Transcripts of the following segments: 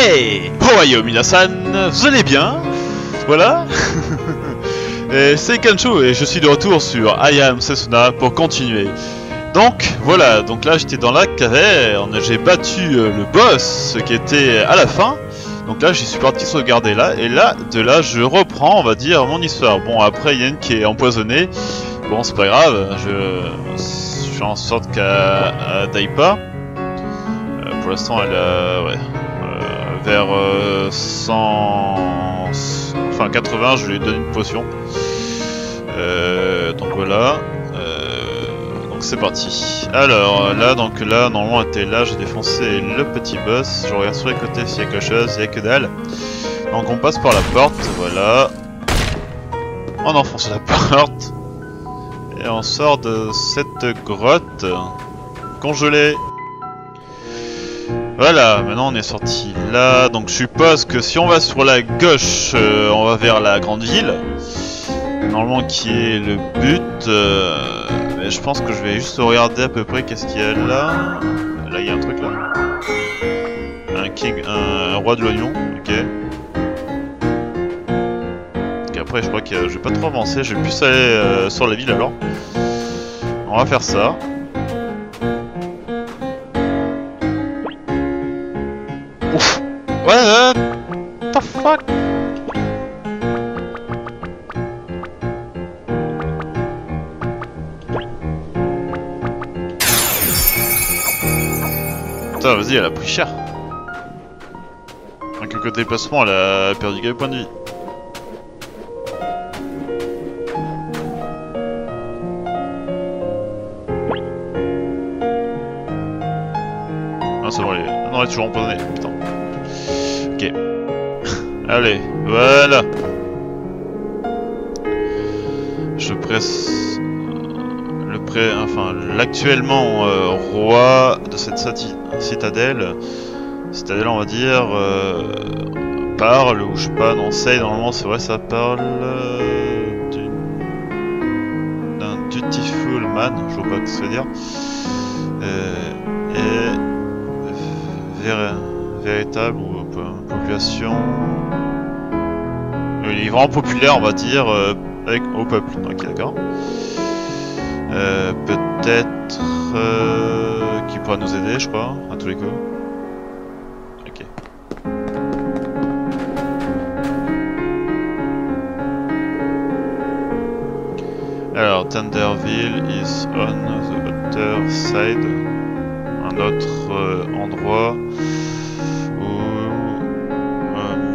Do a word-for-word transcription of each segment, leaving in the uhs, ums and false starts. Hey! Ohayou Minasan, vous allez bien? Voilà. C'est Kancho et je suis de retour sur I Am Setsuna pour continuer. Donc voilà, donc là j'étais dans la caverne, j'ai battu le boss, ce qui était à la fin. Donc là j'y suis parti sauvegarder là, et là de là je reprends, on va dire, mon histoire. Bon, après Yen qui est empoisonné, bon c'est pas grave, je, je fais en sorte qu'elle n'aille pas. Pour l'instant, elle a, ouais, euh, vers euh, cent, enfin quatre-vingts, je lui donne une potion. Euh, donc voilà, euh, donc c'est parti. Alors là, donc là, normalement, elle était là, j'ai défoncé le petit boss. Je regarde sur les côtés s'il y a quelque chose, il n'y a que dalle. Donc on passe par la porte, voilà. On enfonce la porte et on sort de cette grotte congelée. Voilà, maintenant on est sorti là, donc je suppose que si on va sur la gauche, euh, on va vers la grande ville, normalement qui est le but, euh, mais je pense que je vais juste regarder à peu près qu'est-ce qu'il y a là. Là il y a un truc là, un king, un, un roi de l'oignon, ok. Et après je crois que euh, je vais pas trop avancer, je vais plus aller euh, sur la ville alors, on va faire ça. What the fuck? Putain, vas-y, elle a pris cher. En quelques déplacements, elle a perdu quelques points de vie. Ah, c'est bon, elle est... Ah, non, elle est toujours empoisonnée, putain. Ok. Allez, voilà. Je presse le pré... enfin l'actuellement euh, roi de cette citadelle. Citadelle on va dire euh, parle ou je sais pas, non c'est normalement c'est vrai ça parle euh, d'un dutiful man, je vois pas ce que ça veut dire. Euh, et ver... véritable ou population, il est vraiment populaire on va dire euh, avec au peuple. Ok, d'accord. Euh, peut-être euh, qu'il pourra nous aider, je crois, à tous les coups. Ok. Alors Thunderville is on the other side, un autre euh, endroit.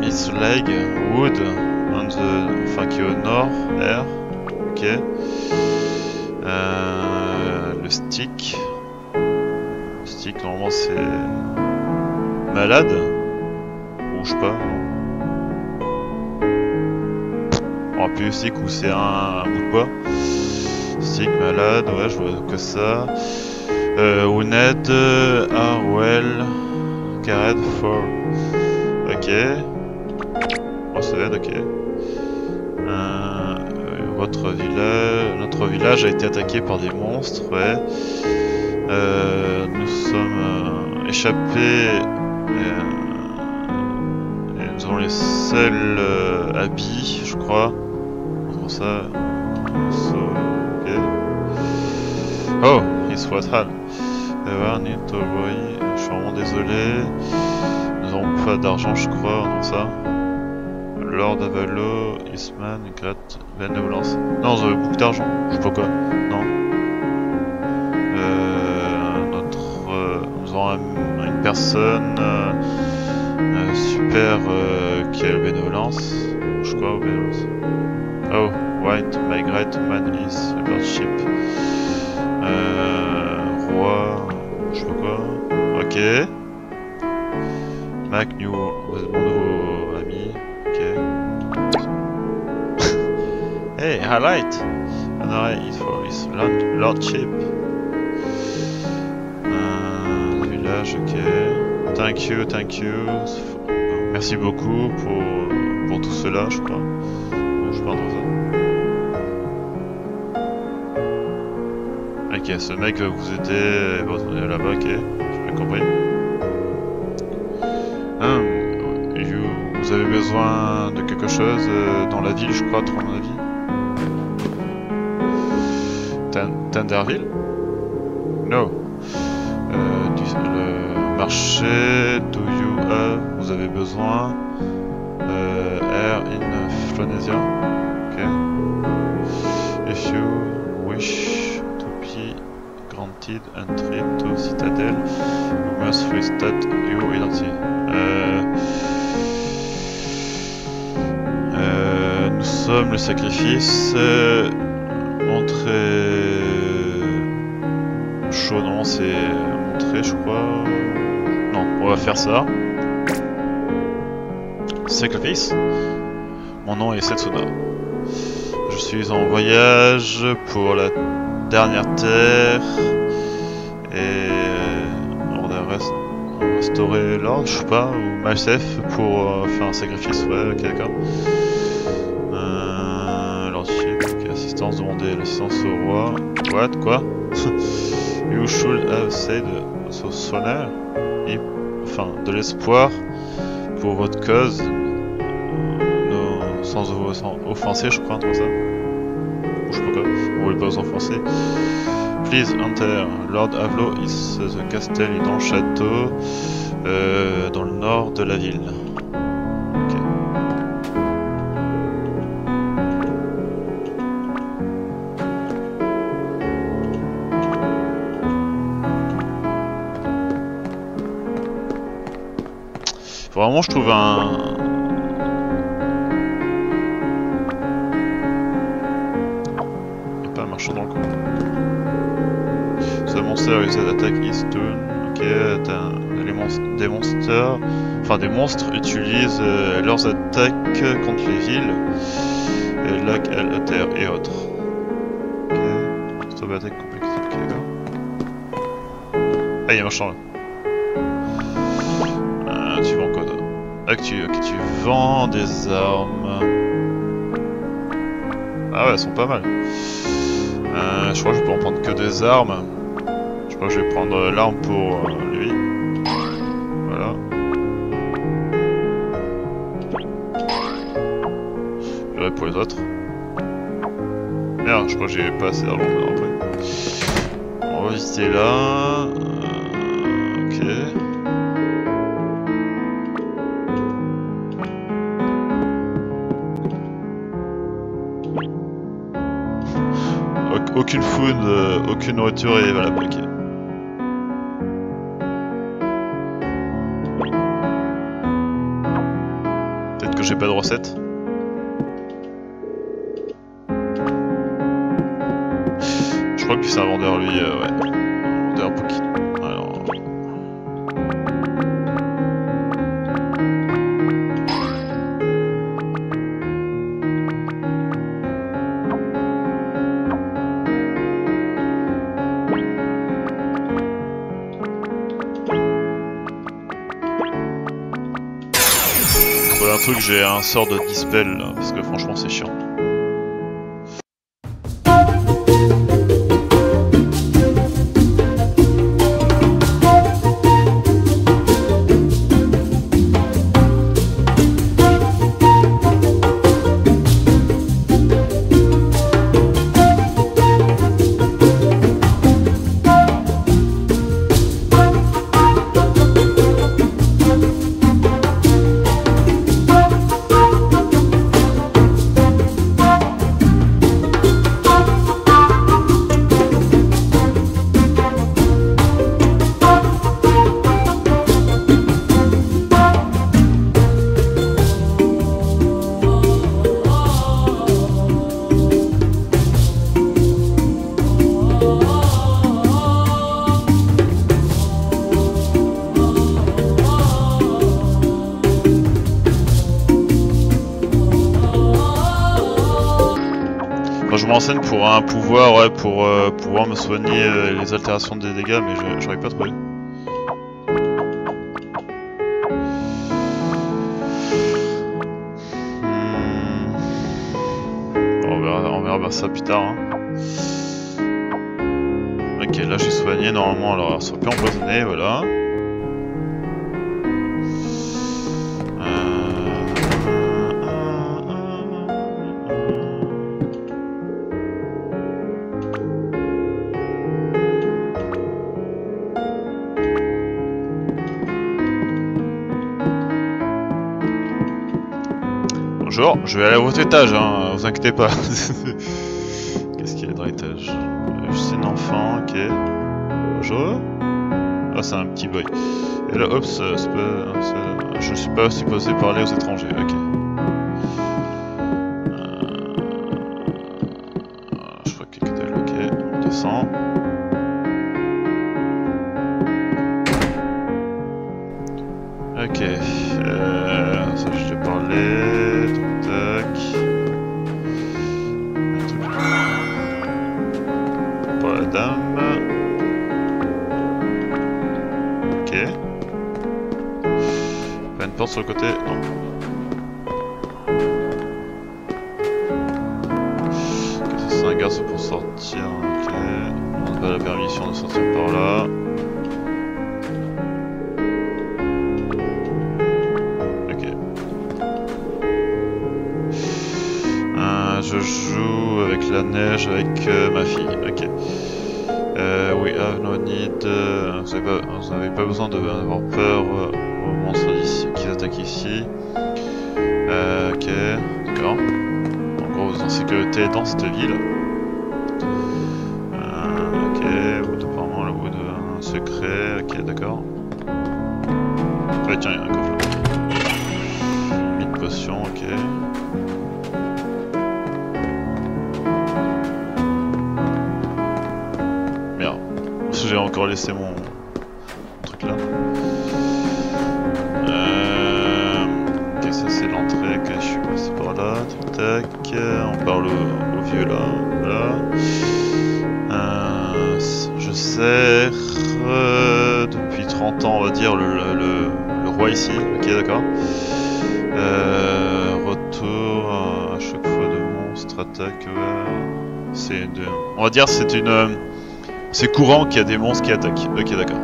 Miss Leg, Wood, on the, enfin qui est au nord, air, ok. Euh, le stick, le stick normalement c'est malade, ou je sais pas. On va appeler le stick ou c'est un, un bout de bois. Stick malade, ouais je vois que ça. Euh, Wounded, Harwell, Cared for, ok. Ok. Euh, votre village, notre village a été attaqué par des monstres. Ouais. Euh, nous sommes euh, échappés. Et, et nous avons les seuls euh, habits, je crois. Comment ça? So, okay. Oh, il se voit hal. Je suis vraiment désolé. Nous n'avons pas d'argent, je crois, dans ça. Lord Avalo, Isman, Grat, Benevolence. Non, on a beaucoup d'argent, je sais pas quoi. Non. Euh, notre. Euh, nous avons un, une personne. Euh, euh, super. Euh, qui a le Benevolence. Je crois, au Benevolence. Oh, White, Migrate, Manlis, Lordship. Euh, roi. Je sais pas quoi. Ok. Mac, New. Mon nouveau ami. Hey, highlight! An eye is for his lordship. Uh, village, ok. Thank you, thank you. Merci beaucoup pour, pour tout cela, je crois. Bon, je parle de ça. Ok, ce mec va vous aider. Bon, on est là-bas, ok. J'ai bien compris. Hum. vous avez besoin de quelque chose euh, dans la ville, je crois, à mon avis. Tandarville? No. Euh, du, le marché, do you have, vous avez besoin. Euh, air in Flonesia. Ok. If you wish to be granted entry to Citadel, you must restate your identity. Euh, Euh, nous sommes le sacrifice. Euh, montrer chaud, non, c'est montrer, je crois. Non, on va faire ça. Sacrifice. Mon nom est Setsuna. Je suis en voyage pour la dernière terre et on va rest restaurer l'ordre, je sais pas, ou myself pour euh, faire un sacrifice, ouais, quelqu'un. Assistance, demander l'assistance au roi. What? Quoi? You should have said so sooner. Enfin, de l'espoir pour votre cause. No, sans, sans offenser, je crois, comme ça. Ou je sais pas quoi. On voulait pas vous offenser. Please enter. Lord Avlo is the castle et dans le château euh, dans le nord de la ville. Vraiment, je trouve un. Il n'y a pas un marchand dans le coin. Ce monster utilise l'attaque Eastern. Ok, les monstres, des monstres. Enfin, des monstres utilisent euh, leurs attaques contre les villes, et lacs, la terre et autres. Ok, c'est une attaque complexe. Ok, d'accord. Ah, il y a un marchand là. Ah, tu vends quoi? Tu, okay, tu vends des armes. Ah ouais, elles sont pas mal. Euh, je crois que je peux en prendre que des armes. Je crois que je vais prendre l'arme pour euh, lui. Voilà. J'irai pour les autres. Merde, je crois que j'ai pas assez d'argent après. On va visiter là. Euh, ok. Aucune food, euh, aucune nourriture et voilà, ok. Peut-être que j'ai pas de recette. Je crois que c'est un vendeur lui, euh, ouais. Un vendeur Poki. Alors... truc, j'ai un sort de dispel là, parce que franchement c'est chiant. Pour un pouvoir, ouais, pour euh, pouvoir me soigner euh, les altérations des dégâts, mais j'arrive pas à trouver. Hmm. On verra, on verra ça plus tard. Hein. Ok, là j'ai soigné, normalement alors elle sera plus empoisonnée, voilà. Euh, Bonjour, je vais aller à votre étage, hein, vous inquiétez pas. Qu'est-ce qu'il y a dans l'étage? C'est un enfant, ok. Bonjour. Ah, oh, c'est un petit boy. Et là, hop, c'est pas... je ne suis pas supposé parler aux étrangers, ok. Ok, euh, ça je t'ai parlé, tac tac. Pas la dame. Ok. Pas une porte sur le côté, non. Ok, ça c'est un garçon pour sortir, ok. On n'a pas la permission de sortir par là. Je joue avec la neige avec euh, ma fille, ok. Euh, we have no need, euh, vous n'avez pas, pas besoin d'avoir peur euh, aux monstres qui attaquent ici. Euh, ok, d'accord. En gros, vous êtes en sécurité dans cette ville. Euh, ok, apparemment le bout d'un secret, ok, d'accord. Ouais, tiens, il y a un coffre là. Mille potions, ok. J'ai encore laissé mon truc là. Euh... Ok, ça c'est l'entrée, okay, je suis passé par là, tac, tac. On parle au, au vieux là, voilà. Euh... Je sers euh, depuis trente ans, on va dire, le, le, le, le roi ici, ok, d'accord. Euh... Retour à chaque fois de monstre, attaque, ouais. C'est une... On va dire c'est une... Euh... C'est courant qu'il y a des monstres qui attaquent. Ok, d'accord.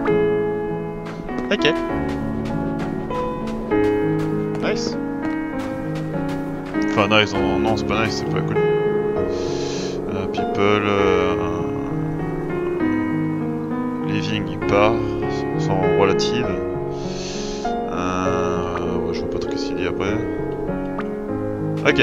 Ok. Nice. Enfin, nice, non, non c'est pas nice, c'est pas cool. Uh, people. Uh, living, il part. Sans relative. Uh, ouais, je vois pas trop ce qu'il dit après. Ok.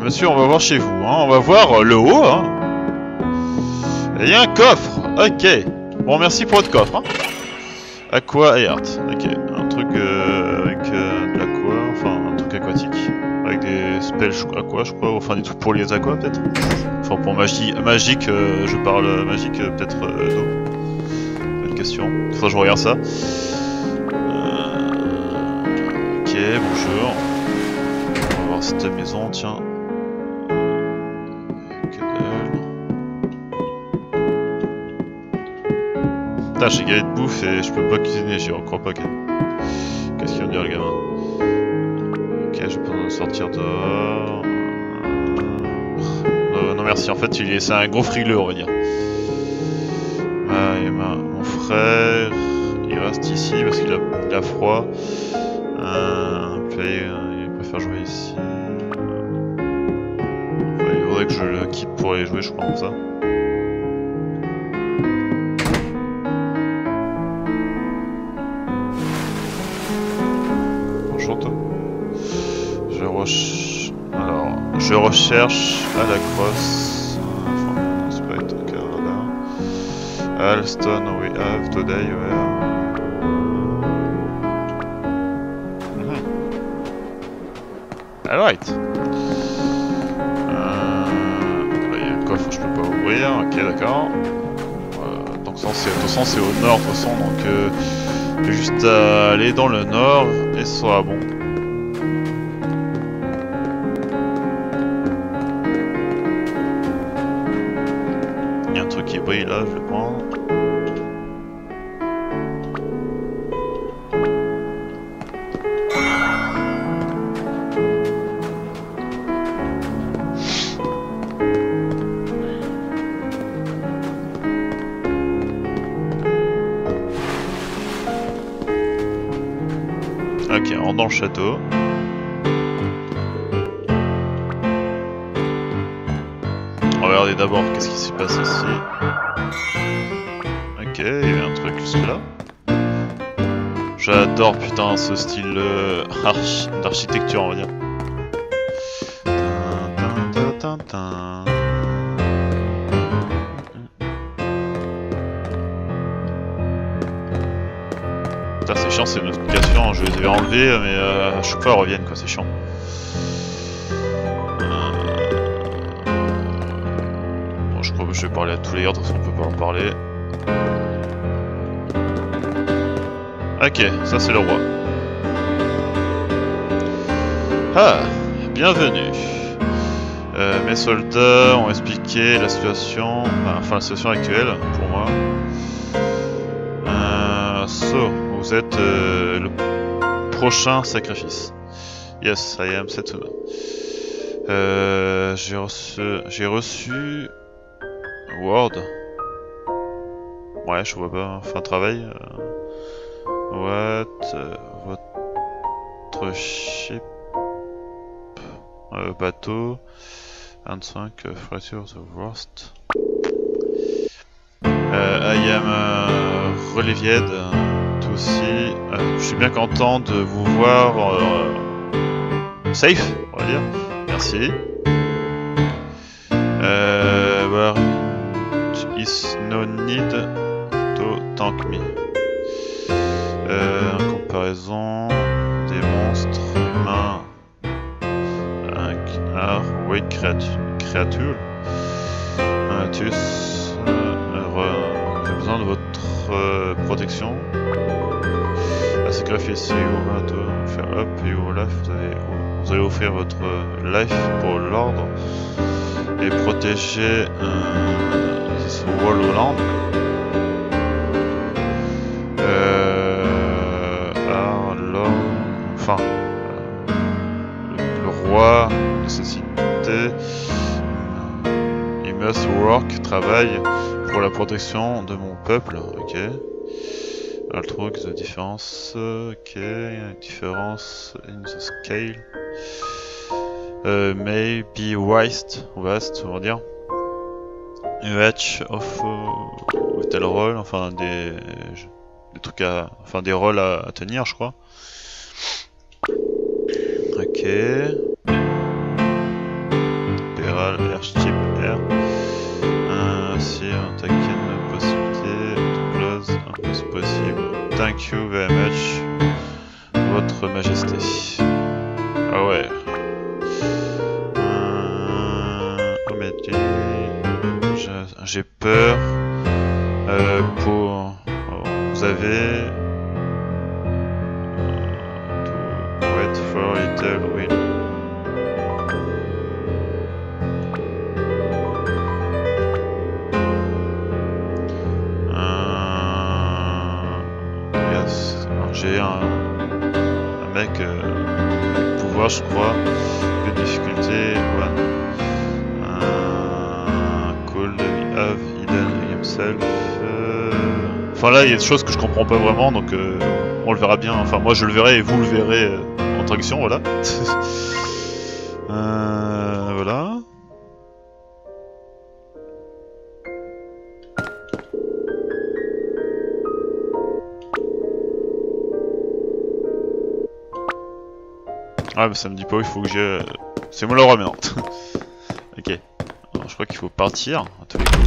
Monsieur, on va voir chez vous, hein. On va voir euh, le haut. Hein. Et il y a un coffre, ok. Bon, merci pour votre coffre. Hein. Aqua et art, ok. Un truc euh, avec euh, de l'aqua, enfin un truc aquatique. Avec des spells aqua, je crois, enfin des trucs pour les aqua peut-être. Enfin pour magie, magique, euh, je parle euh, magique euh, peut-être euh, d'eau. Bonne question, enfin que je regarde ça. Euh... Ok, bonjour. On va voir cette maison, tiens. Putain, j'ai galé de bouffe et je peux pas cuisiner, j'y crois pas. Qu'est-ce qu'il va me dire le gamin? Ok, j'ai besoin de sortir dehors. Non, non merci, en fait il est, c'est un gros frileux on va dire. Ah, et ma, mon frère, il reste ici parce qu'il a, il a froid. Euh, play, euh, il préfère jouer ici. Enfin, il faudrait que je le quitte pour aller jouer, je crois, comme ça. Alors, je recherche à la crosse. Enfin, c'est pas être Canada. Alston, we have today, ouais. Mm-hmm. Alright. Euh... Là, il y a un coffre que je peux pas ouvrir. Ok, d'accord. Euh, donc, ça, de toute façon, c'est au nord, de toute façon. Donc, euh, juste à aller dans le nord et ce sera bon. Là, je vais prendre. rentre dans le château. Regardez d'abord qu'est-ce qui se passe ici. Ok, il y avait un truc juste là. J'adore putain ce style euh, d'architecture on va dire. Putain c'est chiant ces notifications, je les avais enlevées mais euh, à chaque fois elles reviennent quoi, c'est chiant. Bon, je crois que je vais parler à tous les gars, de toute façon on peut pas leur parler. Ok, ça c'est le roi. Ah, bienvenue. Euh, mes soldats ont expliqué la situation, enfin la situation actuelle pour moi. Euh, so, vous êtes euh, le prochain sacrifice. Yes, I am Setsuna. Euh, j'ai reçu, j'ai reçu Word. Ouais, je vois pas. Enfin, travail. Euh... What euh, votre ship euh, bateau vingt-cinq uh, fracture the worst. Euh, I am euh, Relevied tout aussi. Euh, je suis bien content de vous voir euh, safe, on va dire. Merci. Euh, where is no need to tank me. Euh, en comparaison, des monstres humains are weak creatures. Tus, j'ai besoin de votre euh, protection. La sacrifice, vous allez to faire up, your life, vous allez, vous allez offrir votre life pour l'ordre et protéger euh, this wall of land. Enfin, le roi, nécessité, il must work, travaille pour la protection de mon peuple, ok. I'll trouve the différence, ok, différence in the scale, uh, may be wise, vaste, on va dire. Match of uh, tel rôle, enfin des, des trucs à, enfin des rôles à, à tenir, je crois. Ok. Péral, airship, air. Uh, si on taquine la possibilité, to close, impossible possible. Thank you very much, votre majesté. Ah ouais. Uh, J'ai peur euh, pour. Oh, vous avez. For little win. Euh... Yes. J'ai un... un mec euh... pouvoir, je crois. Peu de difficulté. One. Euh... Cool. We have hidden himself. Euh... Enfin là, il y a des choses que je comprends pas vraiment, donc euh... on le verra bien. Enfin, moi, je le verrai et vous le verrez. Euh... Voilà. euh, voilà. Ah mais ça me dit pas où il faut que je... C'est moi le roi maintenant. Ok. Alors, je crois qu'il faut partir à tous les coups.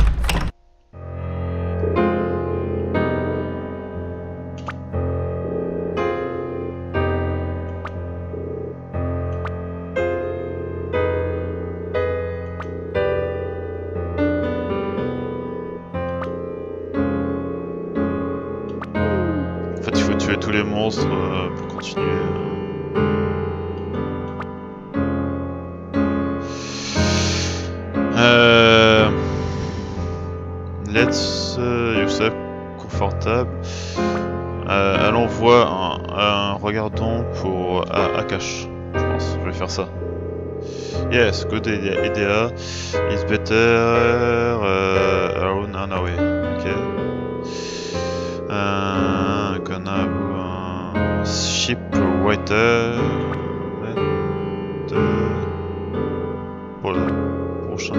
Yes, good idea, idea. It's better uh, around an away. Okay. Uh, gonna uh, ship away. Writer. Voilà. Prochain.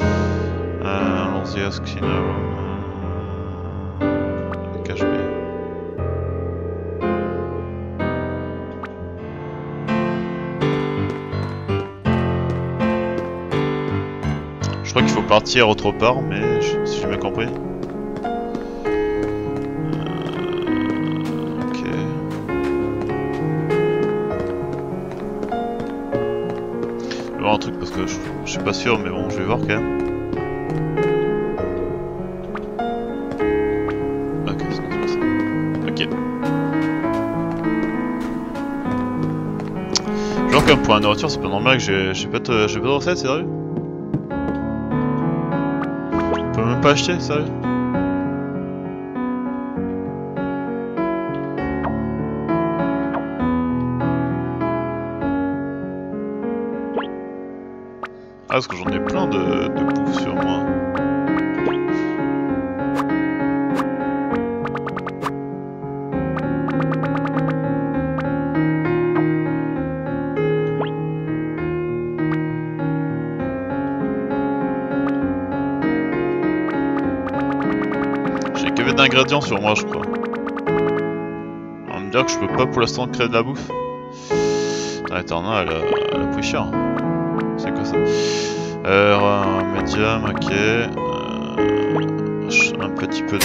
Euh, Allons-y à ce qu'il y a. Le K H P. Je crois qu'il faut partir autre part, mais je, si j'ai bien compris. Un truc parce que je, je suis pas sûr, mais bon, je vais voir quand même. Ok, c'est bon, c'est bon. Ok. Genre, comme pour la nourriture, c'est pas normal que j'ai pas, pas de recette, sérieux? On peut même pas acheter, sérieux? Ah, parce que j'en ai plein de, de bouffe sur moi. J'ai que d'ingrédients sur moi, je crois. On va me dire que je peux pas pour l'instant créer de la bouffe. Attends, non, elle a, elle a pris cher. C'est quoi ça? Euh, un médium, ok. Euh, un petit peu de.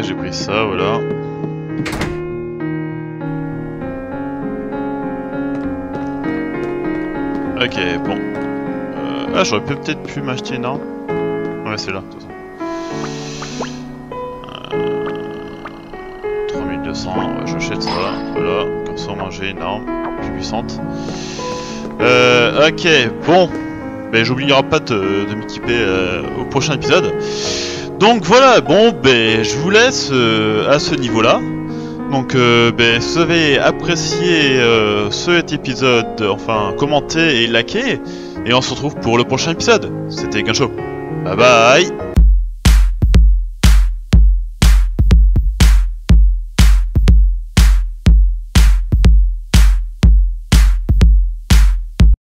J'ai pris ça, voilà. Ok, bon. Euh, ah, j'aurais peut-être pu m'acheter une arme. Ouais, c'est là, de toute façon. Euh, trois mille deux cents, ouais, j'achète ça, voilà. Comme ça, moi j'ai une arme plus puissante. Euh, ok, bon. Mais j'oubliera pas de, de m'équiper euh, au prochain épisode. Donc voilà, bon, ben, je vous laisse euh, à ce niveau-là. Donc, euh, ben, si vous avez apprécié euh, cet épisode, enfin, commentez et likez. Et on se retrouve pour le prochain épisode. C'était Gunsho. Bye bye!